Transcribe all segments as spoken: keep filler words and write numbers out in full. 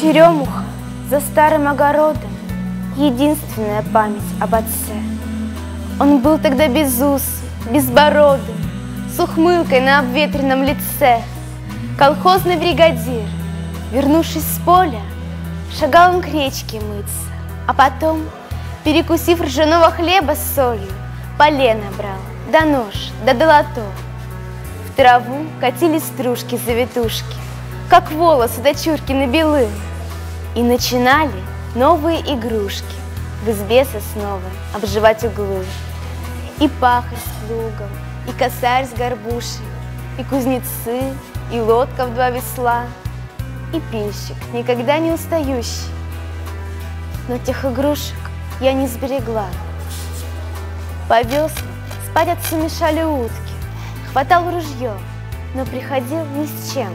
Черемуха за старым огородом, единственная память об отце. Он был тогда без ус, безбородым, с ухмылкой на обветренном лице. Колхозный бригадир, вернувшись с поля, шагал он к речке мыться, а потом, перекусив ржаного хлеба с солью, полено брал, да нож, да долото. В траву катились стружки-завитушки, как волосы дочурки на белы. И начинали новые игрушки в избе сосновой обживать углы. И пахарь с лугом, и косарь с горбушей, и кузнецы, и лодка в два весла, и пильщик, никогда не устающий. Но тех игрушек я не сберегла. По веслам спать отцу мешали утки, хватал ружье, но приходил ни с чем.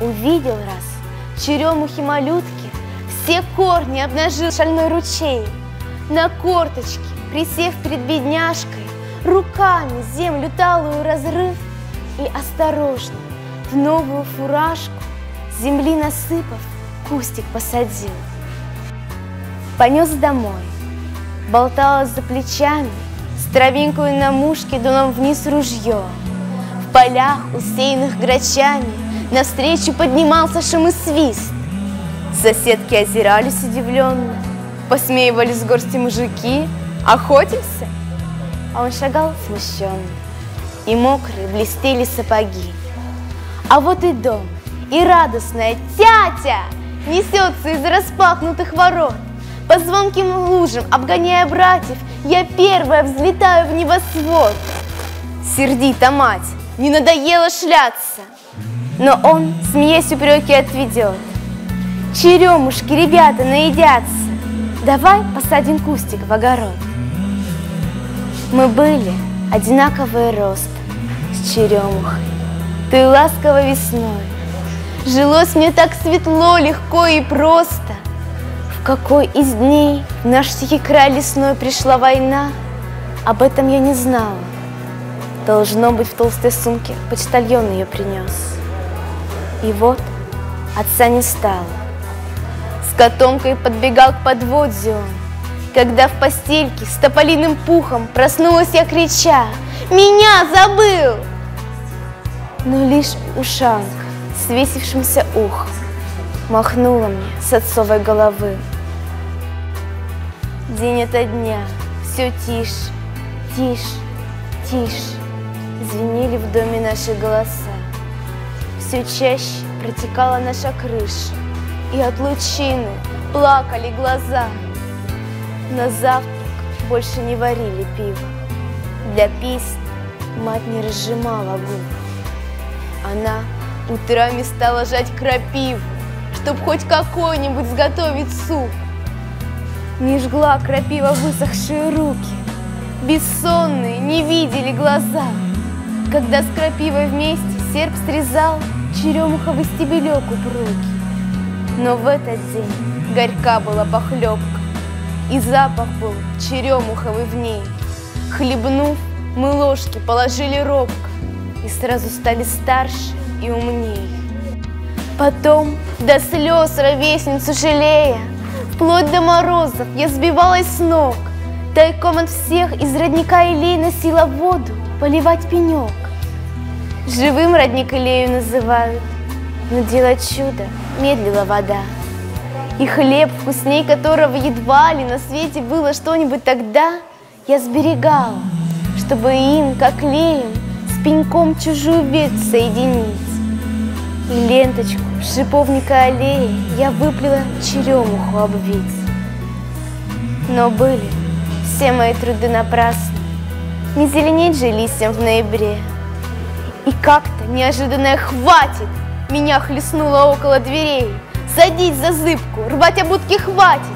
Увидел раз черемухи-малютки, все корни обнажил шальной ручей. На корточке, присев перед бедняжкой, руками землю талую разрыв, и осторожно в новую фуражку земли насыпав, кустик посадил. Понес домой, болталась за плечами, с травинкой на мушке дуном вниз ружье. В полях, усеянных грачами, навстречу поднимался шум и свист. Соседки озирались удивленно, посмеивались в горсти мужики. Охотимся? А он шагал смущенно, и мокрые блестели сапоги. А вот и дом, и радостная тятя несется из распахнутых ворот. По звонким лужам, обгоняя братьев, я первая взлетаю в небосвод. Сердита мать, не надоело шляться, но он, смеясь, упреки отведет. Черемушки, ребята, наедятся, давай посадим кустик в огород. Мы были одинаковые рост с черемухой, ты ласково весной. Жилось мне так светло, легко и просто. В какой из дней в наш тихий край лесной пришла война, об этом я не знала. Должно быть, в толстой сумке почтальон ее принес. И вот отца не стало. С котомкой подбегал к подводью он, когда в постельке с тополиным пухом проснулась я, крича: «Меня забыл!» Но лишь ушанка, свесившимся ухом, махнула мне с отцовой головы. День ото дня все тише, тише, тише звенели в доме наши голоса. Все чаще протекала наша крыша, и от лучины плакали глаза. На завтрак больше не варили пиво, для песни мать не разжимала губ. Она утрами стала жать крапиву, чтоб хоть какой-нибудь сготовить суп. Не жгла крапива высохшие руки, бессонные не видели глаза. Когда с крапивой вместе серп срезал, черемуховый стебелек упругий. Но в этот день горька была похлебка, и запах был черемуховый в ней. Хлебнув, мы ложки положили робко, и сразу стали старше и умней. Потом, до слез ровесницу жалея, вплоть до морозов я сбивалась с ног, тайком от всех из родника Илей носила воду поливать пенек. Живым родник Илею называют, но дело чудо медлила вода. И хлеб, вкусней которого едва ли на свете было что-нибудь тогда, я сберегала, чтобы им, как леем, с пеньком чужую ветвь соединить. И ленточку шиповника аллеи я выплела черемуху обвить. Но были все мои труды напрасны, не зеленеть же листьям в ноябре. И как-то неожиданное «хватит» меня хлестнуло около дверей. Садись за зыбку, рвать обутки хватит.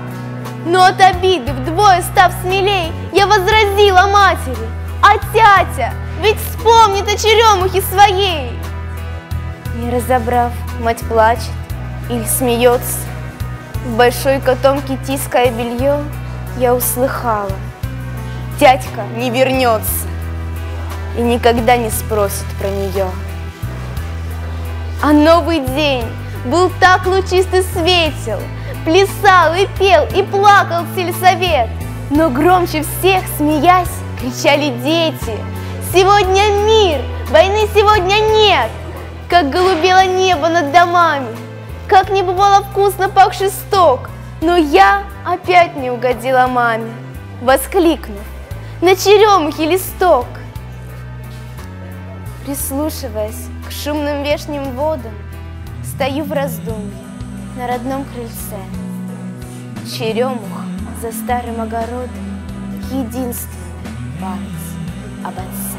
Но от обиды, вдвое став смелей, я возразила матери: «А тятя ведь вспомнит на черемухе своей. Не разобрав, мать плачет или смеется. В большой котомке тиская белье я услыхала: дядька не вернется и никогда не спросит про нее. А новый день был так лучист и светел, плясал и пел и плакал сельсовет. Но громче всех, смеясь, кричали дети: сегодня мир, войны сегодня нет. Как голубело небо над домами, как не бывало вкусно пахший сток. Но я опять не угодила маме, воскликнув: на черемухе листок. Прислушиваясь к шумным вешним водам, стою в раздумье на родном крыльце. Черемуха за старым огородом — единственный палец об отце.